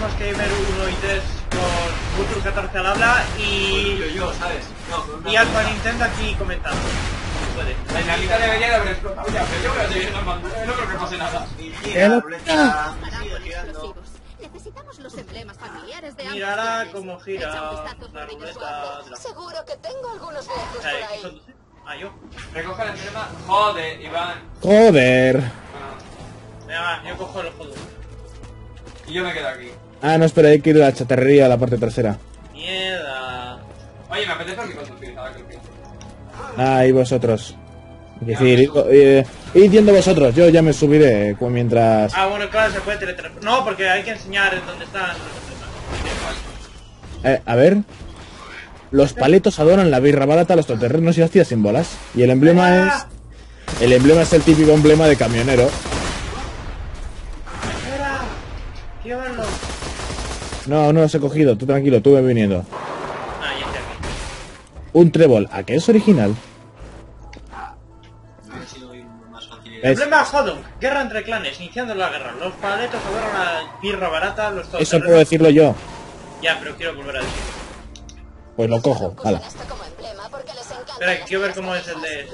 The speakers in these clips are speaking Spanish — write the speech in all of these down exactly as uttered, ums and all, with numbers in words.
Cosmos Gamer uno y tres con Futur catorce al habla y... Yo, yo, ¿sabes? No, y Alfa Nintendo aquí comentando. En la mitad debería de haber explotado ya, pero yo creo que viene normal, no creo que pase nada. Necesitamos los emblemas familiares de ambos. Mirará como gira la ruleta. Seguro que tengo algunos lejos por ahí. Ah, yo. Recoge el emblema. Joder, Iván. Joder. Venga, yo cojo el Hodunk. Y yo me quedo aquí. Ah, no, espera, hay que ir a la chatarrería, a la parte trasera. Mierda. Oye, me apetece que conducir, ahora que lo pienso. Ah, y vosotros. Es decir, eh, id yendo vosotros, yo ya me subiré mientras... Ah, bueno, claro, se puede teletransportar. No, porque hay que enseñar en dónde están. Eh, a ver. Los paletos adoran la birra barata, los toterrenos y las tías sin bolas. Y el emblema es... El emblema es el típico emblema de camionero. No, no los he cogido, tú tranquilo, tú ven viniendo. Un trébol, ¿a qué es original? El problema es Hodunk, guerra entre clanes, iniciando la guerra. Los paletos adoran la birra barata, los todos. Eso puedo decirlo yo. Ya, pero quiero volver a decirlo. Pues lo cojo, hala. Espera, quiero ver cómo es el de...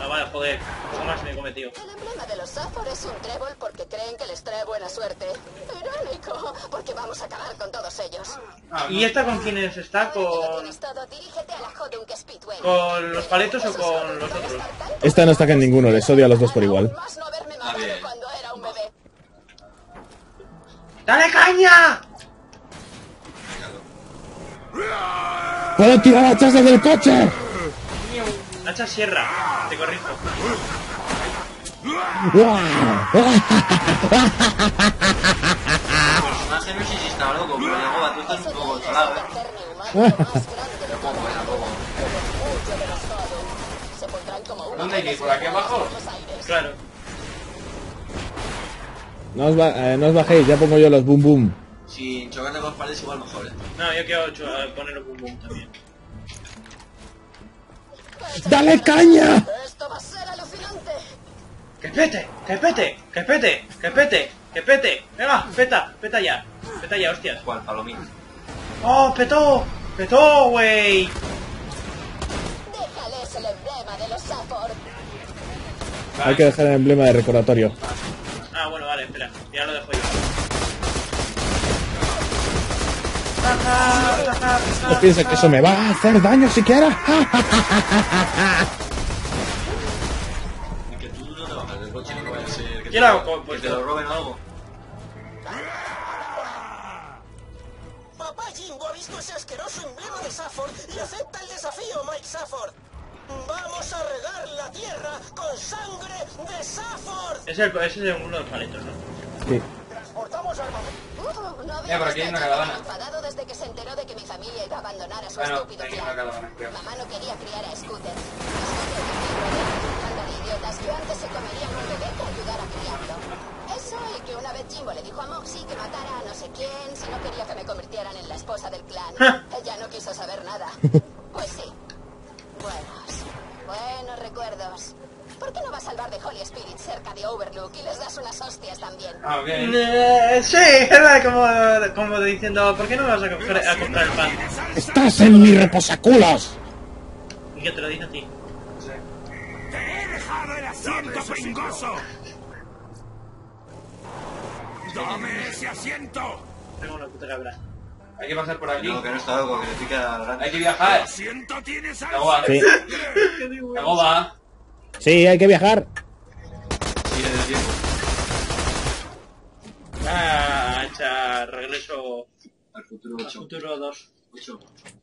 No, vale, joder, poco más me he cometido. El emblema de los Zafford es un trébol porque creen que les trae buena suerte. Irónico, porque vamos a acabar con todos ellos. Ah, ¿y esta con quiénes está? ¿Con... ¿Con los paletos o con los otros? Esta no está con ninguno, les odio a los dos por igual. Ah, bien. ¡Dale caña! ¡Puedo tirar hachas desde el coche! Hacha sierra, te corrijo. Pues no sé si está loco, pero Yagoba, tú estás un poco controlado, ¿eh? ¿Dónde hay que ir? ¿Por aquí abajo? Claro. No os, eh, no os bajéis, ya pongo yo los boom boom. Si chocando con paredes igual mejor, ¿eh? No, yo quiero poner los boom boom también. ¡Dale caña! ¡Esto va a ser alucinante! ¡Que pete! ¡Que pete! ¡Que pete! ¡Que pete! ¡Que pete! ¡Venga! ¡Peta! ¡Peta ya! ¡Peta ya, hostias! ¿Cuál? Palomín. ¡Oh, petó! ¡Petó, güey! Déjales el emblema de los Zafford. Hay que dejar el emblema de recordatorio. Ah, bueno, vale, espera, ya lo dejo yo. No pienses que eso me va a hacer daño siquiera. Que tú no te bajas del coche, no vaya a ser que te lo roben algo. Papá Jimbo ha visto ese asqueroso emblema de Zafford y acepta el desafío, Mike Zafford. Vamos a regar la tierra con sangre de Zafford. Es el, es el uno de los paletos, ¿no? Sí. Transportamos armamento. Uh, no Mira, por aquí hay una caravana. Desde que se enteró de que mi familia iba a abandonar a su bueno, estúpido tío. Mamá no quería criar a Scooter. Scooter era un de idiotas que antes se comerían un bebé para ayudar a criarlo. Eso y que una vez Jimbo le dijo a Moxie que matara a no sé quién si no quería que me convirtieran en la esposa del clan. Ella no quiso saber nada. Pues sí. Buenos, buenos recuerdos. ¿Por qué no vas al bar de Holy Spirit cerca de Overlook y les das unas hostias también? Okay. Eh, sí, era como, como diciendo, ¿por qué no vas a, comprar, a comprar el pan? ¡Estás en mi reposaculos! ¿Y qué te lo dije a ti? Sí. ¡Te he dejado el asiento, pringoso! ¡Dame ese asiento! Tengo una puta cabra. Hay que pasar por aquí. No, que no está loco, que le pica la rana. Hay que viajar. Lo siento, tienes algo. Sí. Yagoba. Sí, hay que viajar. Tiene el tiempo. Ah, hacha, regreso al futuro ocho. Al futuro dos. ocho.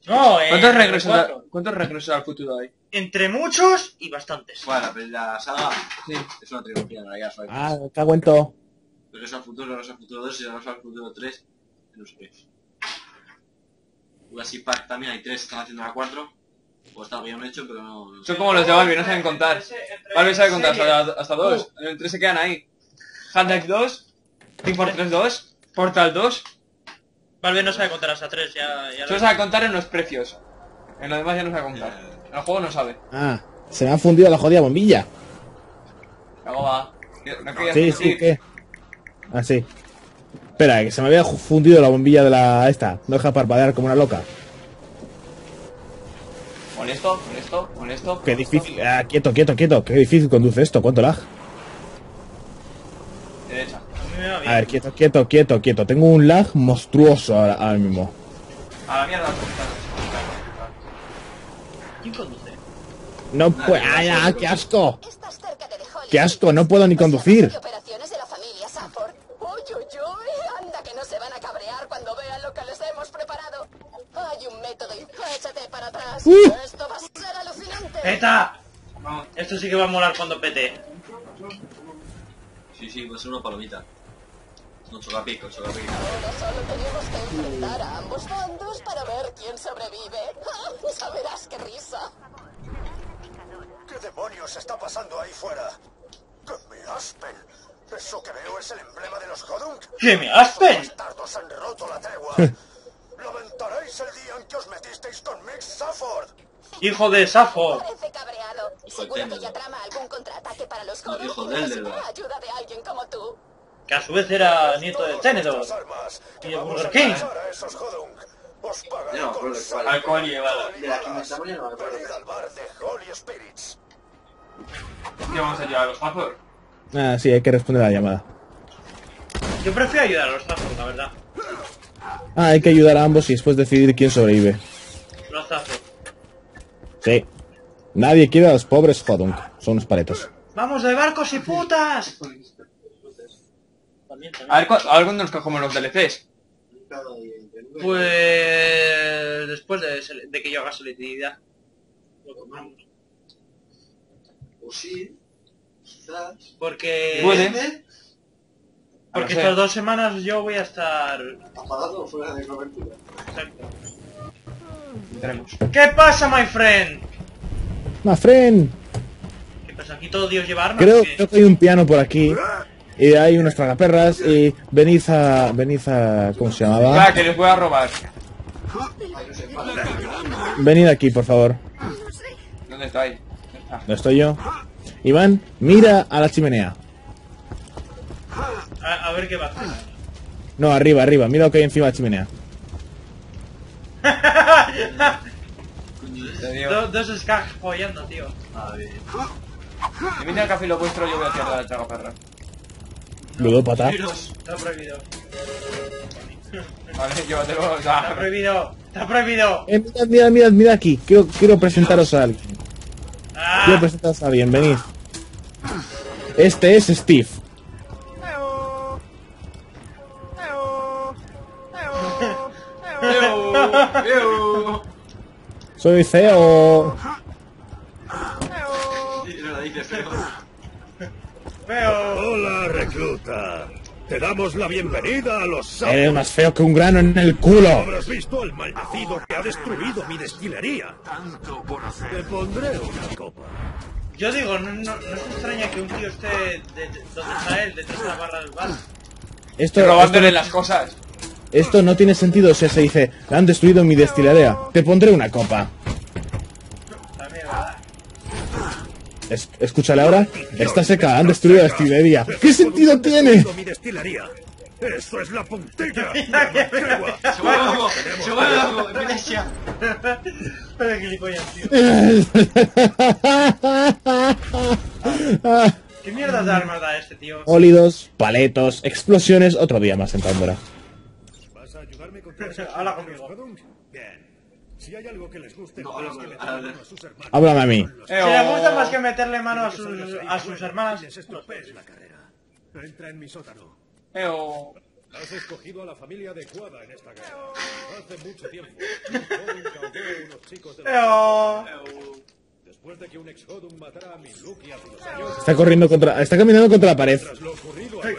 No, eh. ¿Cuántos regresos, a, ¿Cuántos regresos al futuro hay? Entre muchos y bastantes. Bueno, pues la saga sí. Es una trilogía, no hay caso. Ah, te aguento. Regreso al futuro, regreso al futuro dos y regreso al futuro tres. No sé qué. Jurassic Park también hay tres, están haciendo la cuatro. O está bien hecho, pero no... no Son como los de Barbie, no saben contar. Barbie sabe contar hasta, hasta dos. En el tres se quedan ahí. Half-Life dos, Team Fortress dos, Portal dos... Barbie no sabe contar hasta tres, ya... ya Solo sabe contar en los precios. En lo demás ya no sabe contar. En el juego no sabe. Ah, se me ha fundido la jodida bombilla. Yagoba. ¿No querías sí, decir? Sí, ¿qué? Ah, sí. Espera, que se me había fundido la bombilla de la... esta. No deja parpadear como una loca. Molesto, molesto, molesto. Qué difícil... Ah, quieto, quieto, quieto. Qué difícil conduce esto. ¿Cuánto lag? Derecha. A ver, quieto, quieto, quieto, quieto. Tengo un lag monstruoso ahora, ahora mismo. A la mierda. ¿Quién conduce? No puedo... ¡Ah, ya! ¡Qué asco! ¡Qué asco! No puedo ni conducir. Uh. Esto va a ser alucinante. ¡Peta! No. Esto sí que va a molar cuando pete. Sí, sí, va a ser una palomita. No choca pico, choca pico. Ahora solo tenemos que enfrentar a ambos bandos para ver quién sobrevive. ¡Ah! ¡Saberás qué risa! ¿Qué demonios está pasando ahí fuera? ¡Que me aspen! Eso que veo es el emblema de los Hodunk. ¡Que me aspen! Los tardos han roto la tregua. Lamentaréis el día en que os metisteis con Mick Zafford. ¡Hijo de Zafford! Parece cabreado. Seguro que ya trama algún contraataque para los jóvenes. No, hijo de él, la ayuda de alguien como tú. Que a su vez era nieto de Tenedor. Y el Burger King. No, pero al cual llevado. De aquí me estamos llevando. Venid al bar de Holy Spirits. ¿Qué vamos a ayudar a los Zafford? Ah, sí, hay que responder a la llamada. Yo prefiero ayudar a los Zafford, la verdad. Ah, hay que ayudar a ambos y después decidir quién sobrevive. Los Zafford. Sí. Nadie quiere a los pobres Hodunk. Son unos paletos. ¡Vamos de barcos y putas! A ver, ¿a ver cuándo nos cogemos los D L Cs? Pues... después de, de que yo haga selectividad. Lo tomamos. Pues sí. Quizás. Porque... ¿puede? Porque estas dos semanas yo voy a estar... apagado o fuera de cobertura. Exacto. Entremos. ¿Qué pasa, my friend? My friend. ¿Qué pasa? ¿Aquí todo Dios llevarnos? Creo, creo que hay un piano por aquí. Y hay unas tragaperras y... venid a... venid a... ¿cómo se llamaba? Ya, que les voy a robar. Venid aquí, por favor. ¿Dónde estáis? ¿Dónde estoy yo? Iván, mira a la chimenea. A, a ver qué va. No, arriba, arriba. Mira lo que hay encima de la chimenea. Do, dos Skag follando, tío. A ver. Si viene al café lo vuestro, yo voy a hacer la chaga perra. Ludópata. Está prohibido. Vale, llévatelo. Está prohibido. Está prohibido. Eh, mirad, mirad, mirad, mirad aquí. Quiero, quiero presentaros a alguien. Ah. Quiero presentaros a alguien. Venid. Este es Steve. Soy feo. Hola, recluta. Te damos la bienvenida a los Zafford. Eres más feo que un grano en el culo. Habrás visto al maldecido que ha destruido mi destilería. Tanto por hacer. Te pondré una copa. Yo digo, no, no, no se extraña que un tío esté de, de, donde está él, detrás de la barra del bar. Esto robándole esto... las cosas. Esto no tiene sentido, o sea, se dice, han destruido mi destilería. Te pondré una copa. Es, escúchale ahora. Está seca, han destruido la destilería. ¿Qué sentido tiene? Eso es la puntilla. ¿Qué mierda de armas da este tío? Ólidos, paletos, explosiones, otro día más en Pandora. Habla conmigo. Bien. Si hay algo que les guste, no, no, no, a a sus háblame a mí. Si les gusta más que meterle mano a sus, a sus hermanas, estropees la carrera. Entra en mi sótano. Eo. Has escogido a la familia adecuada en esta guerra. Hace mucho tiempo. Unos chicos de la... después de que un ex-Hodunk matara a mi Luke y a sus señores... Está corriendo contra... está caminando contra la pared.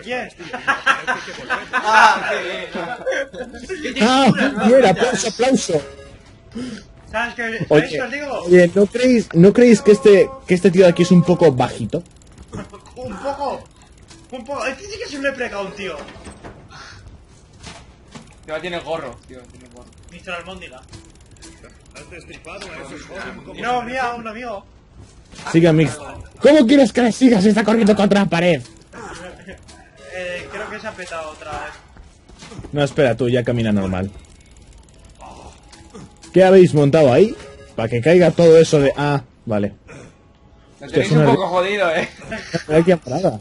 ¿Quién? ¡Ah! ¡Ah! ¡Mira! ¡Aplauso, aplauso! ¿Sabes qué? ¿Sabéis qué os digo? Oye, ¿no creéis, ¿no creéis que este, que este tío de aquí es un poco bajito? ¿Un poco? Un poco... Este sí que es un leprecaun, tío. Tío, tiene gorro, tío. Tiene gorro. mister Almóndiga. No, mira, un amigo. Sigue, amigo. ¿Cómo quieres que le sigas si está corriendo contra la pared? se ha petado otra vez. No, espera tú, ya camina normal. ¿Qué habéis montado ahí? Para que caiga todo eso de... Ah, vale. Lo tenéis un poco jodido, eh. Hay que parada.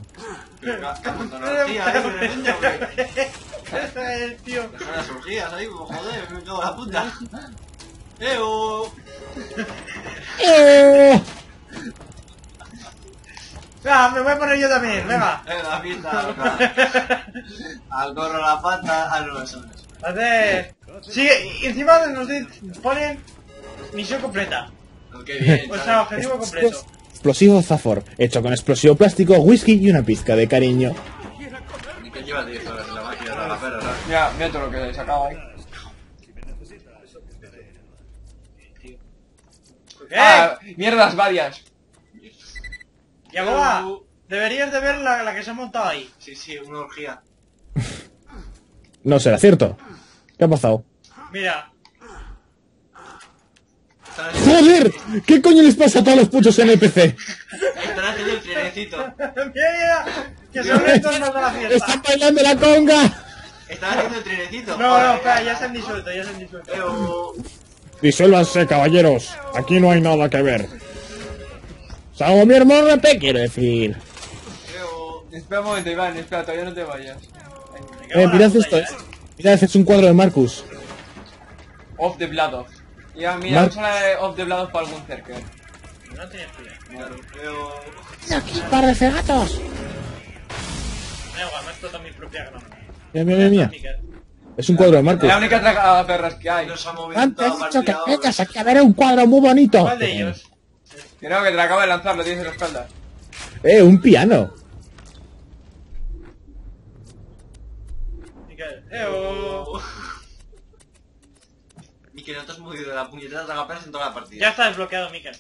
Tío. Deja las orgías ahí, joder, me cago en la puta. ¡Eo! ¡Eo! Ah, me voy a poner yo también, venga. La pinta, al gorro la pata, a los hombres. Hace... Sigue, y encima nos ponen misión completa. Qué bien. O sea, objetivo completo. Explosivo Zafford, hecho con explosivo plástico, whisky y una pizca de cariño. ¿Qué lleva diez horas en la máquina de la perra, no? Ya, mira todo lo que he sacado ahí. ¡Eh! Ah, mierdas varias. Yagoba, deberías de ver la, la que se ha montado ahí. Sí, sí, una orgía. No será cierto. ¿Qué ha pasado? Mira. ¡Joder! ¿Qué coño les pasa a todos los puchos N P C? Están haciendo el trenecito. ¡Mira, mira! ¡Que son estos los de la fiesta! ¡Están bailando la conga! Están haciendo el trenecito. No, no, espera, ya se han disuelto, ya se han disuelto. Pero... Disuélvanse, caballeros. Aquí no hay nada que ver. ¡Salgo mi hermano, te quiero decir! Pero... Espera un momento, Iván, espera, todavía no te vayas. Ay, eh, mirad esto. ¿Eh? Mirad, es un cuadro de Marcus. Off the Bladoff. Ya, mira, usa la de Off the Bladoff para algún cerque. No tienes que... ¡Aquí, par de cegatos! Me hago, me explota mi propia grama. Mira, mira, mira. Es un cuadro de Marcus. La única traga perras que hay. Antes he dicho que vengas aquí a ver un cuadro muy bonito. ¿Cuál de ellos? Que no, que te la acabo de lanzar, lo tienes en la espalda. Eh, un piano. Mikel, eh, oh. Mikel, no te has movido de la puñetera tragaperras en toda la partida. Ya está desbloqueado, Mikel.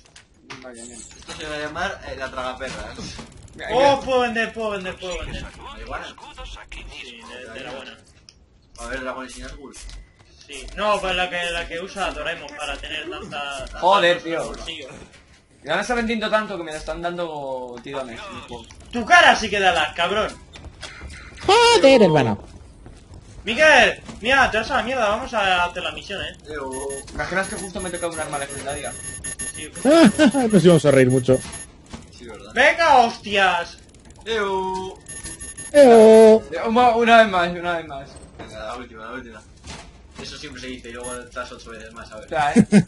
Vale, bien. Esto se va a llamar eh, la tragaperras. Oh, puedo vender, puedo vender, puedo vender. ¿De igual? Sí, de, de la buena. A ver, la buena sin ángulo. Sí. No, pues la que, la que usa Doraemon para tener tanta... Joder, tío. Y ahora está vendiendo tanto que me la están dando tirones. Tu cara sí que da las, cabrón. Joder, hermano. Mikel, mira, te vas a la mierda, vamos a hacer la misión, eh. Imaginas que justo me toca un arma legendaria. Sí, pues... Nos íbamos a reír mucho. Sí, ¿verdad? ¡Venga, hostias! Ew. Ew. Una vez más, una vez más. Venga, la última, la última. Eso siempre se dice y luego estás ocho veces más, a ver. Claro, ¿eh?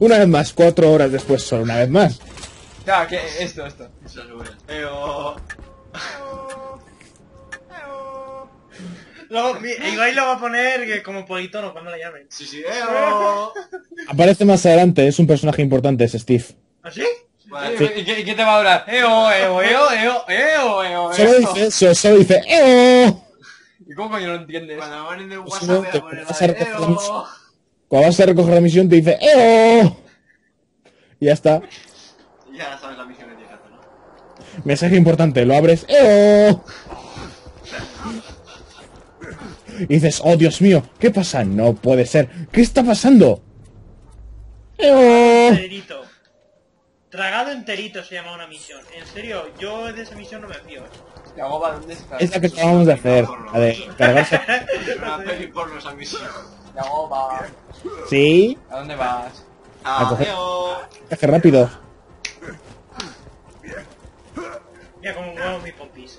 Una vez más, cuatro horas después, solo una vez más. Claro, que esto, esto. Eso es bueno. Eo. Luego, Igual lo va a poner que como politono cuando le llamen. Sí, sí, eo. Aparece más adelante, es un personaje importante, es Steve. ¿Ah, sí? Vale. Sí. ¿Y, qué, ¿Y qué te va a hablar? Eo, eo, eo, eo, eo, eo. Solo dice eso, solo dice eo. ¿Y cómo coño no entiendes? Cuando van en el WhatsApp voy a poner la de eo. Cuando vas a recoger la misión te dice eo. Y ya está. Y ya sabes la misión que tienes que hacer, ¿no? Mensaje importante, lo abres eo. Y dices, oh Dios mío, ¿qué pasa? No puede ser. ¿Qué está pasando? ¡Eo! Enterito. Tragado enterito se llama una misión. En serio, yo de esa misión no me fío. Yagoba, ¿dónde estás? Es la que acabamos de hacer, a ver, cargarse. Una peli porno esa misión. Yagoba. ¿Sí? ¿A dónde vas? A coger... Coge rápido. Mira como huevo mi pompis.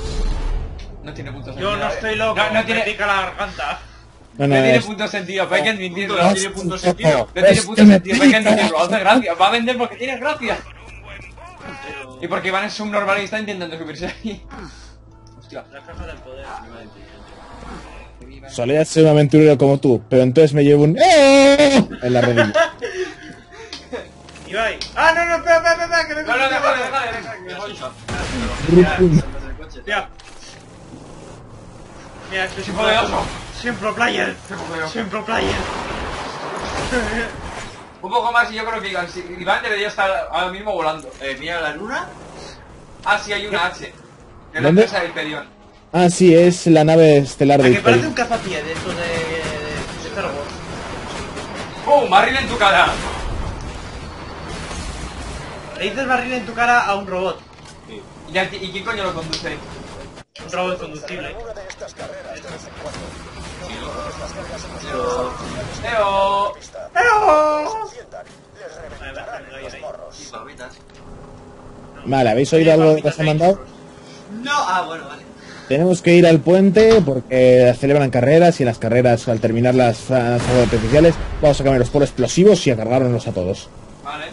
No tiene punto sentido. Yo no estoy loco, no, no tiene... me pica la garganta. No, no, no tiene punto sentido, hay que admitirlo, no tiene punto sentido. No tiene punto sentido, hay que admitirlo, hace gracia, va a vender porque tienes gracia. Y porque Iván es un normal y está intentando subirse ahí. Hostia. La caja del poder. Solía ser un aventurero como tú, pero entonces me llevo un ¡eh! En la rodilla. Ibai. ¡Ah, no, no, espera, espera, espera! ¡Que me cojo! ¡No, no, deja, deja, deja! ¡Que me cojo! ¡Tía! Mira, esto es un poderoso. Siempre player. Siempre player. Un poco más y yo creo que Iván, si, Iván debería estar ahora mismo volando. Eh, mira la luna. Ah, sí, hay una H. De la empresa de Hyperion. Ah, sí, es la nave estelar de Hyperion. Que parece un cazapié de estos de, de, de Star Wars. ¡Oh, barril en tu cara! Le dices barril en tu cara a un robot. Sí. ¿Y, a, ¿Y quién coño lo conduce? Un robot conducible. ¡Eo! ¡Eo! ¡Eo! Vale, ¿habéis oído algo que os han mandado? No, ah, bueno, vale. Tenemos que ir al puente porque celebran carreras y en las carreras, al terminar las fuegos artificiales, vamos a cambiarlos por explosivos y a cargarnos a todos. Vale.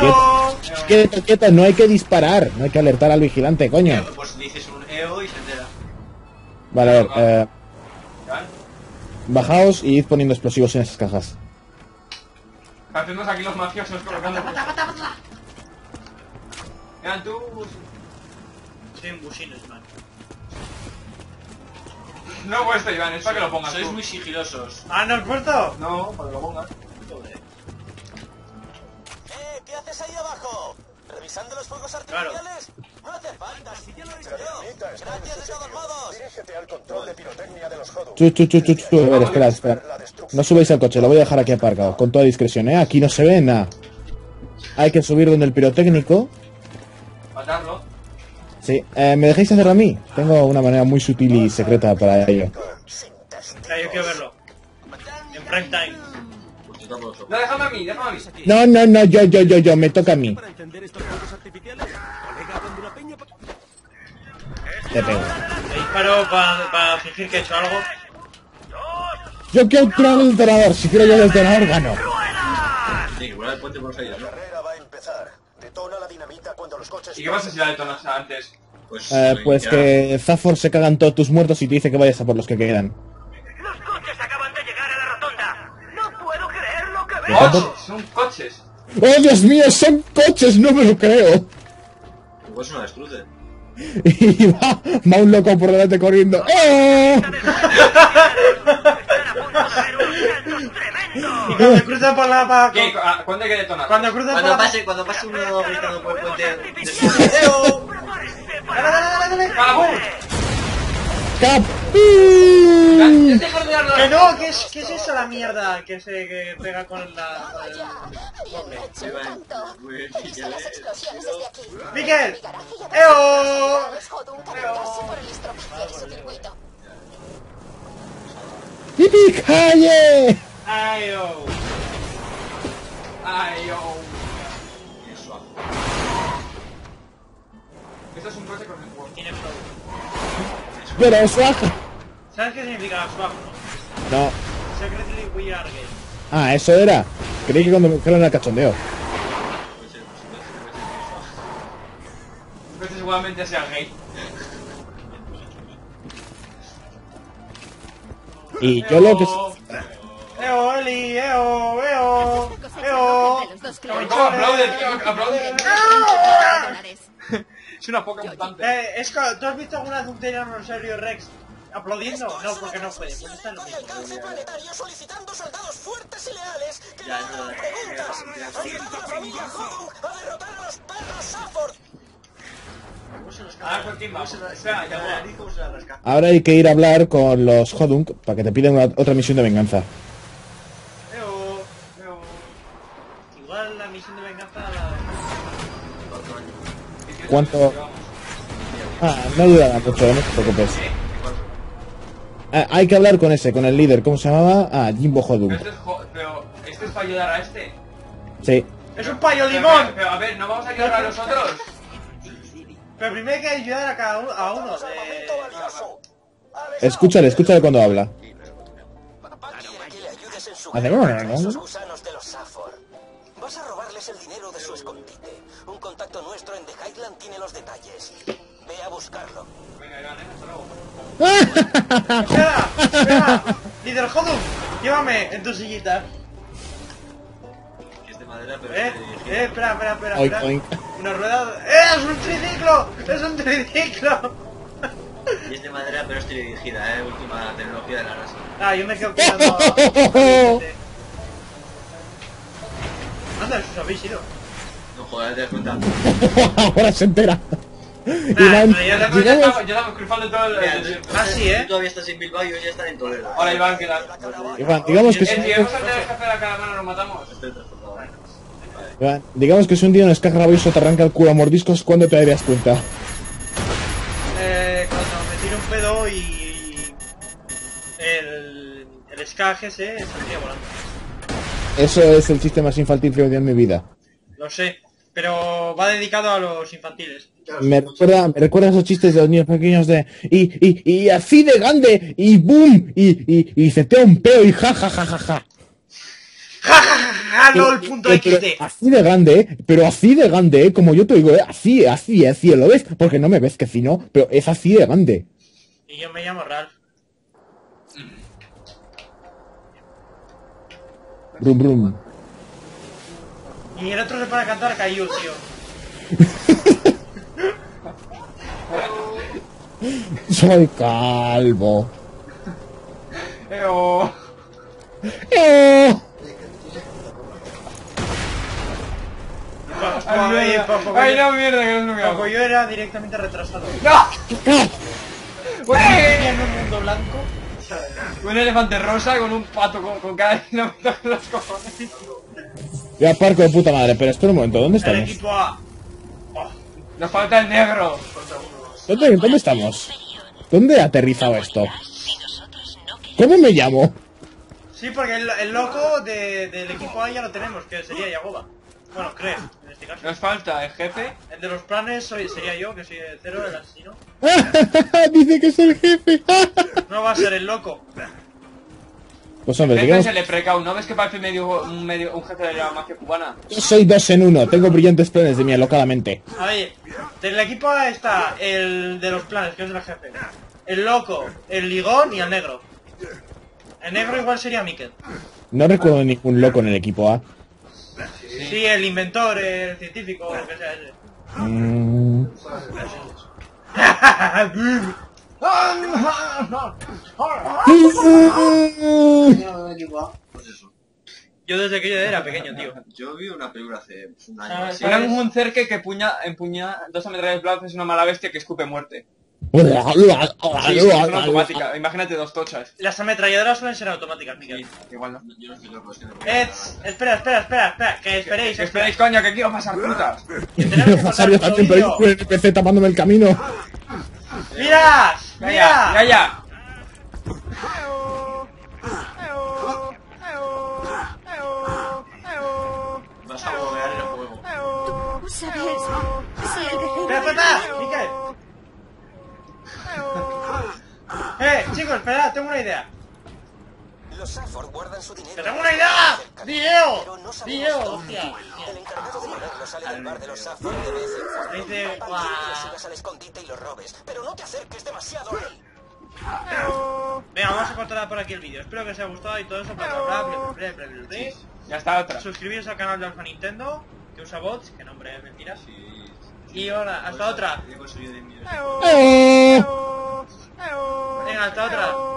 ¡Eo! Quieto, quieto, no hay que disparar, no hay que alertar al vigilante, coño. Pues dices un E O y se entera. Vale, a ver, eh, bajaos y id poniendo explosivos en esas cajas. Haciéndose aquí los mafiosos colocando... ¡Pata, pata, pata! Eran tú... Soy un busino, Iván. No he puesto, Iván, es para que lo pongas. Sois tú muy sigilosos. ¿Ah, no has puesto? No, para que lo pongas. Joder. Eh, ¿qué haces ahí abajo? ¿Revisando los fuegos artificiales? Claro. No hace falta, si ya lo he visto yo. Gracias de todos modos. Dirígete al control de pirotecnia de los Hodunk. Chu, chu, chu, chu, chu. A ver, espera, espera. No subáis al coche, lo voy a dejar aquí aparcado. Con toda discreción, ¿eh? Aquí no se ve nada. Hay que subir donde el pirotécnico. ¿Matarlo? Sí. Eh, ¿me dejáis hacerlo a mí? Tengo una manera muy sutil y secreta para ello. Ya, yo quiero verlo. En prime time. No, déjame a mí, déjame a mí. No, no, no, yo, yo, yo, yo, me toca a mí. Te pego. Te disparo para pa fingir que he hecho algo. Yo quiero tirar el detonador, si quiero yo el detonador, gano. Sí, igual el puente por salir, ¿no? La carrera va a empezar. Detona la dinamita cuando los coches... ¿Y qué pasa si la detonas antes? Pues, eh, pues ya... que Zafford se cagan todos tus muertos y te dice que vayas a por los que quedan. ¡Oh! ¡Son coches! ¡Oh, Dios mío! ¡Son coches! ¡No me lo creo! Pues una destruce. Y va, va un loco por delante corriendo. ¡Eh! Y cuando cruza por la... Pa, ¿Qué? ¿Cuándo hay que detonar? Cuando cruza cuando por pase, la... Cuando pase uno gritando por el puente... ¡Dale, dale, dale! ¡Cabum! ¡Cap! Que no, ¿qué es, ¿qué es esa la mierda que se que pega con la... ¡Mikel! ¡Eo! ¡Pipi, calle! ¡Ayo! ¡Ayo! Eso es un coche con el cuerpo. Tiene pero es swag. ¿Sabes qué significa swag? No. Secretly we are gay. Ah, eso era. Creí que cuando me dijeron era cachondeo. Pues seguramente sea gay. Y yo lo que... ¡Eo, Eli! ¡Eo! ¡Eo! ¡Eo! ¡Cómo aplaude, tío! ¡Aplaude! Es una poca mutante. Eh, es que, ¿tú has visto alguna vez un tiranosaurio Rex aplaudiendo? No, porque no puede. ¿Dónde están los alcance planetario solicitando soldados fuertes y leales que le hagan preguntas. Ayuda a la familia Hodunk a derrotar a los perros Zafford. Ahora hay que ir a hablar con los Hodunk para que te pidan una, otra misión de venganza. Eo, eo. Igual la misión de venganza la... ¿Cuánto? Ah, no durará mucho, no te preocupes. Ah, hay que hablar con ese, con el líder, ¿cómo se llamaba? Ah, Jimbo Hodunk. Pero este es, jo pero este es para ayudar a este. Sí. ¡Es un payo limón! Pero, pero, pero a ver, ¿no vamos a ayudar a los otros? Pero primero hay que ayudar a cada uno, a uno. De... Escúchale, escúchale cuando habla. Hacemos gusanos de los Zafford. Vas a robarles el dinero de su escondite. Un contacto nuestro en The Highland tiene los detalles. Ve a buscarlo. Venga, Iván, ¿eh? Hasta luego. ¡Espera! ¡Espera! ¡Líder Hodunk! ¡Llévame en tu sillita! Es de madera, pero... ¡Eh! ¡Eh! ¡Espera, espera, espera! Oink, oink. ¡Una rueda! ¡Eh! ¡Es un triciclo! ¡Es un triciclo! también de madera, pero estoy dirigida, eh, última tecnología de la NASA. Ah, yo me quedo quedando... ¿Dónde os habéis ido? No, joder, te das cuenta. Ahora se entera. Nah, Iván, yo la estaba cruzando todo el... Mira, el... Ah, sí, ¿eh? Tú todavía estás en Bilbao y yo ya están en Toledo. Ahora, Iván, que la... Iván, digamos que... Eh, si vamos a tener que hacer la caravana, nos matamos. Iván, digamos que si un día en Skag rabioso te arranca el culo a mordiscos, ¿cuándo te darías cuenta? Eh, cuando me tiro un pedo y... El... El Skag ese saldría volando. Eso es el chiste más infantil que he oído en mi vida. Lo sé, pero va dedicado a los infantiles. Claro, me, recuerda, me recuerda esos chistes de los niños pequeños de... Y, y, y así de grande, y boom, y, y, y se te un peo y ja, ja, ja, ja, ja. Ja, ja, ja, ja, lol, punto equis de. Así de grande, eh, pero así de grande, eh, como yo te digo, eh, así, así, así, ¿lo ves? Porque no me ves, que si no, pero es así de grande. Y yo me llamo Ralph. Brum, brum. Y el otro se para cantar Caillou, tío. Soy calvo. Eo. Eo. Ay, ay, no, mierda, que no es lo que hago. Yo era directamente retrasado. ¡No! Bueno, en un mundo blanco. Un elefante rosa con un pato con, con cada uno de los cojones. Ya parco de puta madre, pero espera un momento, ¿dónde estamos? El equipo A. Oh, nos falta el negro. ¿Dónde, ¿Dónde estamos? ¿Dónde ha aterrizado esto? ¿Cómo me llamo? Sí, porque el, el loco de, del equipo A ya lo tenemos, que sería Yagoba. Bueno, creo, en este caso. Nos falta el jefe. El de los planes soy, sería yo, que soy el cero, el asesino. Dice que es el jefe. No va a ser el loco. Pues hombre, digamos... El jefe es el Leprecaun, ¿no ves que parece medio, medio, un jefe de la mafia cubana? Yo soy dos en uno, tengo brillantes planes de mi alocada mente. A ver, del equipo está el de los planes, que es el jefe. El loco, el ligón y el negro. El negro igual sería Mikel. No recuerdo ningún loco en el equipo A. Sí, el inventor, el científico, lo que sea ese. Mm. Yo desde que yo era pequeño, tío. Yo vi una película hace un año así. Ponen un cerque que puña, empuña dos ametrallas blancas, es una mala bestia que escupe muerte. Sí, es automática. Imagínate dos tochas. Las ametralladoras suelen ser automáticas, Miguel. Igual no. Yo no estoy Espera, espera, espera, espera. Que esperéis. Que esperéis, coño, que quiero pasar putas. Quiero pasar yo también, pero yo con el N P C tapándome el camino. ¡Miras! ¡Mira! ¡Ya, ya! Vas a bobear el juego. ¿Tú sabes? Soy el que... ¡Pero falta! ¡Miguel! ¡Eh, chicos, esperad! ¡Tengo una idea! Los Zafford guardan su dinero... ¡Tengo una idea! ¡Diego! ¡Diego! ¡Hostia! El encargado de dinero sale del bar de los Zafford de vez en cuando. Dice... ¡Guau! ...los subas al escondite y los robes, pero no te acerques demasiado a él. Venga, vamos a cortar por aquí el vídeo. Espero que os haya gustado y todo eso. Ya está otra. Suscribiros al canal de Alfa Nintendo, que usa bots, que nombre es mentira. Y ahora, hasta otra. Venga, hasta otra.